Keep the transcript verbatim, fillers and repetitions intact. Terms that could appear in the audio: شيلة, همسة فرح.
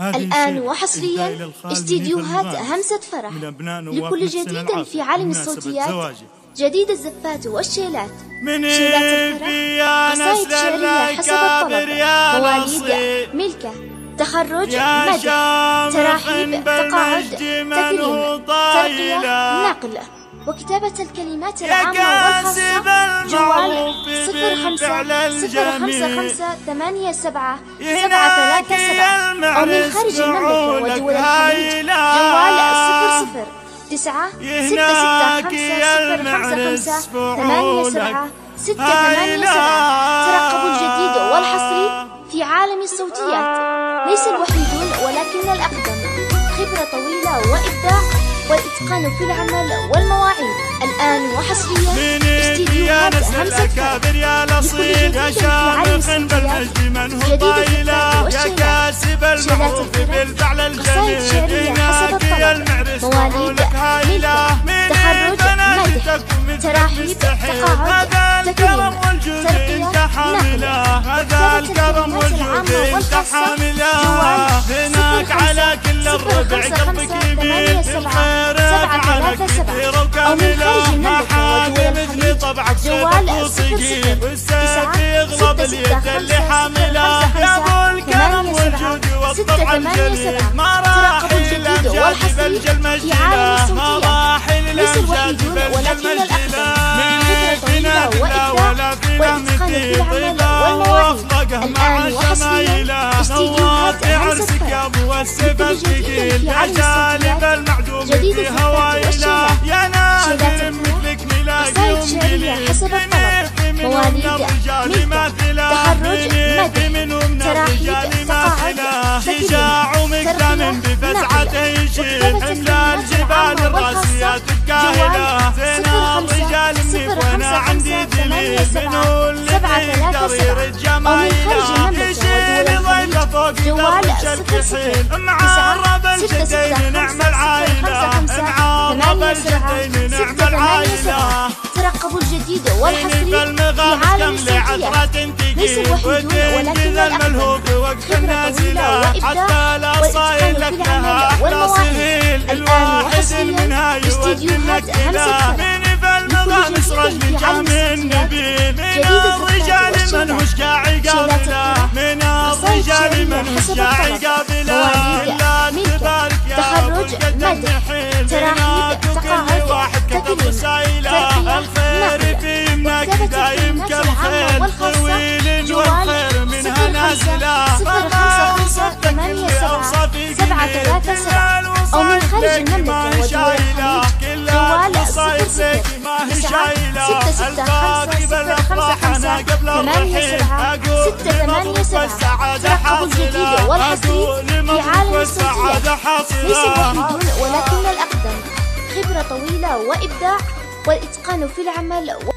الآن وحصريا استديوهات همسة فرح لكل جديد في عالم الصوتيات، جديد الزفات والشيلات، شيلات الفرح، قصائد شعرية حسب الطلب، مواليد، ملكة، تخرج، مدح، تراحيب، تقاعد، تكريم، ترقية، نقل، وكتابة الكلمات العامة والخاصة. جوال صفر خمسة صفر خمسة خمسة ثمانية سبعة سبعة ثلاثة سبعة، أو من خارج المملكة ودول الخليج جوال صفر صفر تسعة ستة ستة خمسة صفر خمسة خمسة ثمانية سبعة ستة ثمانية سبعة. ترقبوا الجديد والحصري في عالم الصوتيات. ليس الوحيدون ولكن الأقدم، خبرة طويلة وإبداع والإتقان في العمل والمواعيد. الآن وحصريا استديوهات همسة فرح لكل جديد في عالم الصوتيات، جديد الزفات والشيلات، شيلات الفرح، قصائد شعرية حسب الطلب، مواليد، ملكة، تخرج، مدح، تراحيب، تقاعد، تكريم، ترقية، نقل، كتابة الكلمات العامة والخاصة. جوال صفر صفر خمسة خمسة ثمانية سبعة سبعة ثلاثة سبعة، أو من خارج المملكة ودول الخليج جوال صفر صفر تسعة ستة ستة والسبب ثقيل عجالب المعدوم في هوايله، يا نادم مثلك ملاقي ومليل، منيب منهم رجال يماثله، منيب منهم رجال يماثله، شجاع ومقتنع بفزعته يشيل حمله الجبال الراسيات الكاهله، زينة رجال منيب وانا عندي دليل، منو اللي يقدر يرد جمايله يشيل ضيفه فوق درب الجحيم، معرب الجدين نعم العائله، معرب الجدين نعم العائله. ترقبوا الجديد والحصري في عالم الصوتيات، ليس الوحيدون ولكن الأقدم، خبرة طويلة وإبداع والإتقان في العمل والمواعيد. الآن وحصريا استديوهات همسة فرح لكل جديد في عالم الصوتيات، جديد الزفات والشيلات، شيلات الفرح، قصائد شعرية حسب الطلب، مواليد، ملكة، تخرج، مدح، تراحيب، تقاعد، تكريم، الخير في يمنك دايم كالخيل، طويل والخير منها نازله، فما وصفتك اللي اوصى في قلبي، او من خارج المملكه ودول الخليج قصايد ليكي ما هي شايله، الفاقد بالافراح انا قبل الرحيل، اقول لمضروب السعاده حاصله، اقول لمضروب السعاده حاصله. ليس الوحيدون ولكن الأقدم، خبرة طويلة وإبداع والإتقان في العمل.